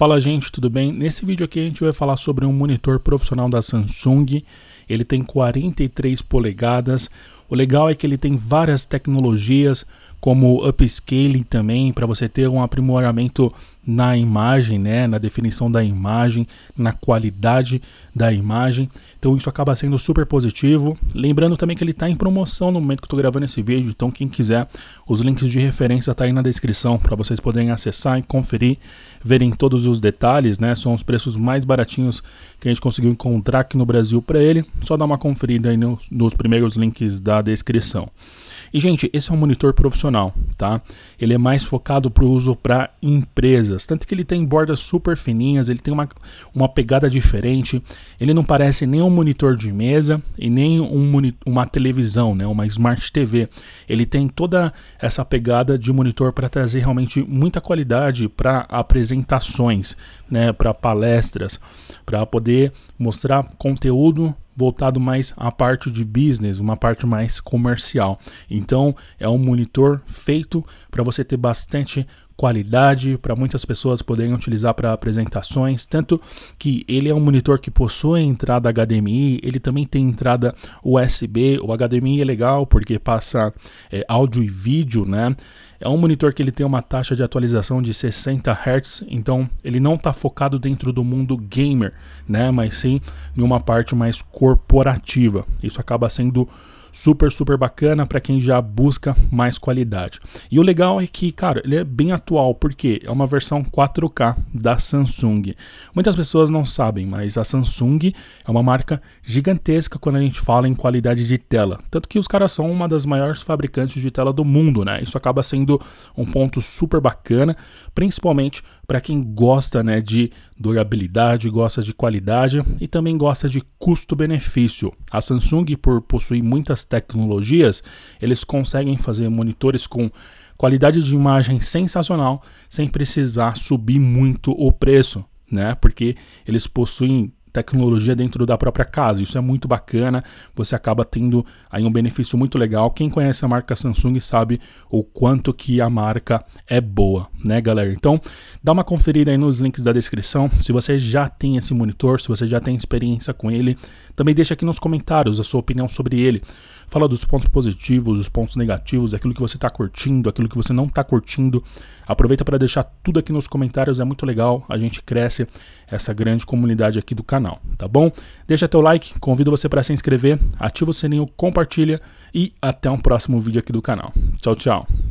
Fala gente, tudo bem? Nesse vídeo aqui a gente vai falar sobre um monitor profissional da Samsung. Ele tem 43 polegadas. O legal é que ele tem várias tecnologias, como upscaling também, para você ter um aprimoramento na imagem, né? Na definição da imagem, na qualidade da imagem. Então isso acaba sendo super positivo. Lembrando também que ele está em promoção no momento que eu estou gravando esse vídeo. Então quem quiser, os links de referência tá aí na descrição para vocês poderem acessar e conferir, verem todos os detalhes, né? São os preços mais baratinhos que a gente conseguiu encontrar aqui no Brasil para ele. Só dá uma conferida aí nos primeiros links da descrição. E gente, esse é um monitor profissional, tá? Ele é mais focado para o uso para empresas, tanto que ele tem bordas super fininhas, ele tem uma pegada diferente. Ele não parece nem um monitor de mesa e nem uma televisão, né? Uma Smart TV. Ele tem toda essa pegada de monitor para trazer realmente muita qualidade para apresentações, né? Para palestras, para poder mostrar conteúdo voltado mais à parte de business, uma parte mais comercial. Então é um monitor feito para você ter bastante qualidade, para muitas pessoas poderem utilizar para apresentações, tanto que ele é um monitor que possui entrada HDMI, ele também tem entrada USB, o HDMI é legal porque passa áudio e vídeo, né? É um monitor que ele tem uma taxa de atualização de 60 Hz, então ele não está focado dentro do mundo gamer, né? Mas sim em uma parte mais corporativa. Isso acaba sendo super bacana para quem já busca mais qualidade. E o legal é que, cara, ele é bem atual, porque é uma versão 4K da Samsung. Muitas pessoas não sabem, mas a Samsung é uma marca gigantesca quando a gente fala em qualidade de tela. Tanto que os caras são uma das maiores fabricantes de tela do mundo, né? Isso acaba sendo um ponto super bacana, principalmente para quem gosta, né, de durabilidade, gosta de qualidade e também gosta de custo-benefício. A Samsung, por possuir muitas tecnologias, eles conseguem fazer monitores com qualidade de imagem sensacional sem precisar subir muito o preço, né? Porque eles possuem tecnologia dentro da própria casa. Isso é muito bacana, você acaba tendo aí um benefício muito legal. Quem conhece a marca Samsung sabe o quanto que a marca é boa, né, galera? Então dá uma conferida aí nos links da descrição. Se você já tem esse monitor, se você já tem experiência com ele, também deixa aqui nos comentários a sua opinião sobre ele. Fala dos pontos positivos, os pontos negativos, aquilo que você está curtindo, aquilo que você não está curtindo. Aproveita para deixar tudo aqui nos comentários, é muito legal. A gente cresce essa grande comunidade aqui do canal, tá bom? Deixa teu like, convido você para se inscrever, ativa o sininho, compartilha e até um próximo vídeo aqui do canal. Tchau, tchau!